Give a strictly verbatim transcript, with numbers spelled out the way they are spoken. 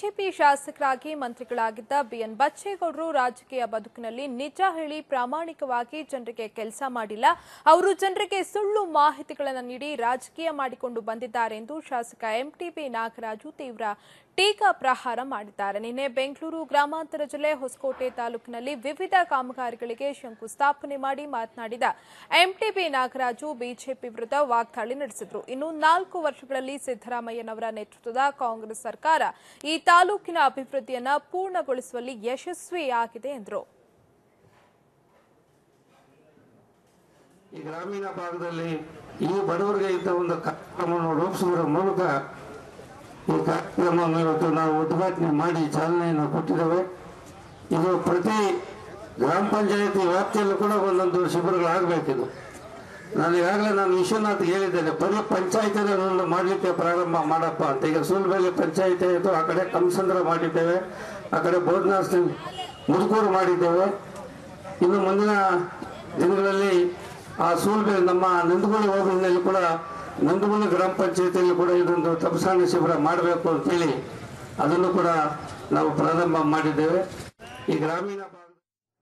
BJP ಶಾಸಕರಾಗಿ ಮಂತ್ರಿಗಳಾಗಿದ್ದ B N ಬಚ್ಚೇಗೌಡರು ರಾಜಕೀಯ ಬದುಕಿನಲ್ಲಿ ನಿಜ ಹೇಳಿ ಪ್ರಾಮಾಣಿಕವಾಗಿ ಜನರಿಗೆ ಕೆಲಸ ಮಾಡಿಲ್ಲ. ಅವರು ಜನರಿಗೆ ಸುಳ್ಳು ಮಾಹಿತಿಗಳನ್ನು ನೀಡಿ ರಾಜಕೀಯ ಮಾಡಿಕೊಂಡು ಬಂದಿದ್ದಾರೆ ಎಂದು ಶಾಸಕ ಎಂ ಟಿ ಬಿ ನಾಗರಾಜು ತೀವ್ರ ಟೀಕಾ ಪ್ರಹಾರ ಮಾಡಿದ್ದಾರೆ. ನಿನ್ನೆ ಬೆಂಗಳೂರು ಗ್ರಾಮಾಂತರ ಜಿಲ್ಲೆ ಹೊಸಕೋಟೆ ತಾಲೂಕಿನಲ್ಲಿ ವಿವಿಧ ಕಾಮಗಾರಿಗಳಿಗೆ ಶಂಕುಸ್ಥಾಪನೆ ಮಾಡಿ ಮಾತನಾಡಿದ M T B Nagaraju BJP ವಿರುದ್ಧ ವಾಗ್ದಾಳಿ ನಡೆಸಿದರು. ಇನ್ನು ನಾಲ್ಕು ವರ್ಷಗಳಲ್ಲಿ ಸಿದ್ದರಾಮಯ್ಯನವರ ನೇತೃತ್ವದ ಕಾಂಗ್ರೆಸ್ ಸರ್ಕಾರ ಈ ತಾಲೂಕಿನ ಅಭಿವೃದ್ಧಿಯನ್ನು ಪೂರ್ಣಗೊಳಿಸುವಲ್ಲಿ ಯಶಸ್ವಿಯಾಗಿದೆ ಎಂದರು. ಈ ಗ್ರಾಮೀಣ ಭಾಗದಲ್ಲಿ ಈ ಬಡವರಿಗೆ ಇಂಥ ಒಂದು ಕಾರ್ಯಕ್ರಮವನ್ನು ರೂಪಿಸುವ ಮೂಲಕ ಈ ಕಾರ್ಯಕ್ರಮವನ್ನು ಇವತ್ತು ನಾವು ಉದ್ಘಾಟನೆ ಮಾಡಿ ಚಾಲನೆಯನ್ನು ಕೊಟ್ಟಿದ್ದೇವೆ. ಇದು ಪ್ರತಿ ಗ್ರಾಮ ಪಂಚಾಯಿತಿ ವ್ಯಾಪ್ತಿಯಲ್ಲೂ ಕೂಡ ಒಂದೊಂದು ಶಿಬಿರಗಳಾಗಬೇಕಿದು. ನಾನು ಈಗಾಗಲೇ ನಾನು ವಿಶ್ವನಾಥ್ ಹೇಳಿದ್ದೇನೆ, ಬರೀ ಪಂಚಾಯತಿಯನ್ನು ಮಾಡಲಿಕ್ಕೆ ಪ್ರಾರಂಭ ಮಾಡಪ್ಪ ಅಂತ. ಈಗ ಸೂಲಬೆಲೆ ಪಂಚಾಯತಿ ಆಯಿತು, ಆ ಕಡೆ ಕಮಸಂದ್ರ ಮಾಡಿದ್ದೇವೆ, ಆ ಕಡೆ ಬೋಧನಾಸ್ ಮುದುಕೂರು ಮಾಡಿದ್ದೇವೆ. ಇನ್ನು ಮುಂದಿನ ದಿನಗಳಲ್ಲಿ ಆ ಸೂಲಬೆಲೆ ನಮ್ಮ ನಂದಗುಳಿ ಹೋಬಳಿನಲ್ಲಿ ಕೂಡ ನಂದಗುಳಿ ಗ್ರಾಮ ಪಂಚಾಯತಿಯಲ್ಲಿ ಕೂಡ ಇದೊಂದು ತಪಸಾಣಿ ಶಿಬಿರ ಮಾಡಬೇಕು ಅಂತೇಳಿ ಅದನ್ನು ಕೂಡ ನಾವು ಪ್ರಾರಂಭ ಮಾಡಿದ್ದೇವೆ. ಈ ಗ್ರಾಮೀಣ